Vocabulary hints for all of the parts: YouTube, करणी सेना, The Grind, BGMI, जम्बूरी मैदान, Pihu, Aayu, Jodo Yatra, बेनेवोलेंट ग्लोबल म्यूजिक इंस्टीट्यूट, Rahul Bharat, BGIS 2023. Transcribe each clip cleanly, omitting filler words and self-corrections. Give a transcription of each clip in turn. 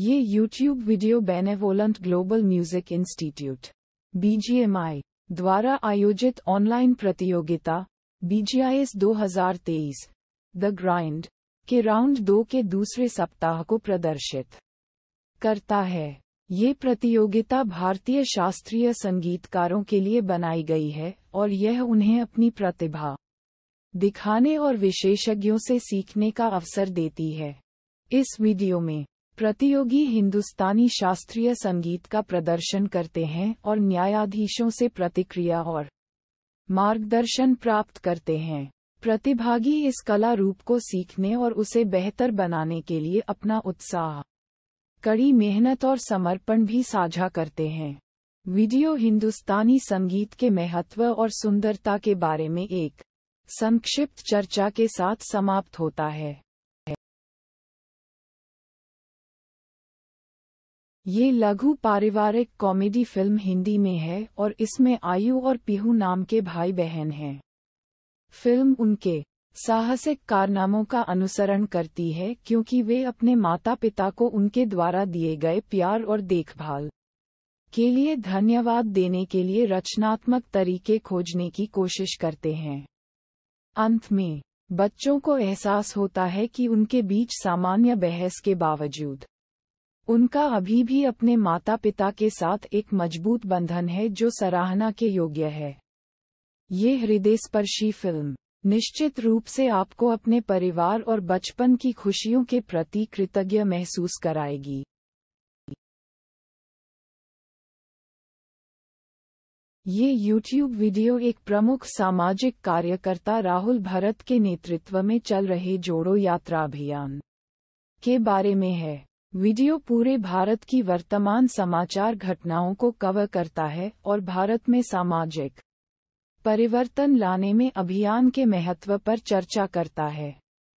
ये YouTube video बेनेवोलेंट ग्लोबल म्यूजिक इंस्टीट्यूट BGMI द्वारा आयोजित ऑनलाइन प्रतियोगिता BGIS 2023 द ग्राइंड के राउंड 2 के दूसरे सप्ताह को प्रदर्शित करता है। ये प्रतियोगिता भारतीय शास्त्रीय संगीतकारों के लिए बनाई गई है और यह उन्हें अपनी प्रतिभा दिखाने और विशेषज्ञों से सीखने का अवसर देती है। इस वीडियो में प्रतियोगी हिंदुस्तानी शास्त्रीय संगीत का प्रदर्शन करते हैं और न्यायाधीशों से प्रतिक्रिया और मार्गदर्शन प्राप्त करते हैं। प्रतिभागी इस कला रूप को सीखने और उसे बेहतर बनाने के लिए अपना उत्साह, कड़ी मेहनत और समर्पण भी साझा करते हैं। वीडियो हिंदुस्तानी संगीत के महत्व और सुंदरता के बारे में एक संक्षिप्त चर्चा के साथ समाप्त होता है। ये लघु पारिवारिक कॉमेडी फिल्म हिंदी में है और इसमें आयु और पीहू नाम के भाई बहन हैं। फिल्म उनके साहसिक कारनामों का अनुसरण करती है क्योंकि वे अपने माता पिता को उनके द्वारा दिए गए प्यार और देखभाल के लिए धन्यवाद देने के लिए रचनात्मक तरीके खोजने की कोशिश करते हैं। अंत में बच्चों को एहसास होता है कि उनके बीच सामान्य बहस के बावजूद उनका अभी भी अपने माता पिता के साथ एक मजबूत बंधन है जो सराहना के योग्य है। ये हृदयस्पर्शी फिल्म निश्चित रूप से आपको अपने परिवार और बचपन की खुशियों के प्रति कृतज्ञ महसूस कराएगी। ये YouTube वीडियो एक प्रमुख सामाजिक कार्यकर्ता राहुल भरत के नेतृत्व में चल रहे जोड़ो यात्रा अभियान के बारे में है। वीडियो पूरे भारत की वर्तमान समाचार घटनाओं को कवर करता है और भारत में सामाजिक परिवर्तन लाने में अभियान के महत्व पर चर्चा करता है।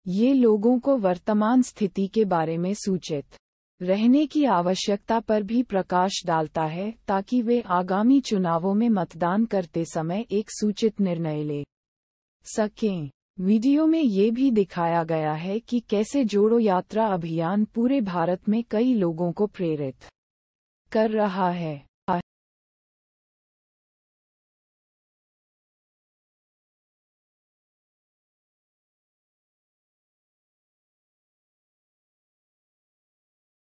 ये लोगों को वर्तमान स्थिति के बारे में सूचित रहने की आवश्यकता पर भी प्रकाश डालता है ताकि वे आगामी चुनावों में मतदान करते समय एक सूचित निर्णय ले सकें। वीडियो में ये भी दिखाया गया है कि कैसे जोड़ो यात्रा अभियान पूरे भारत में कई लोगों को प्रेरित कर रहा है।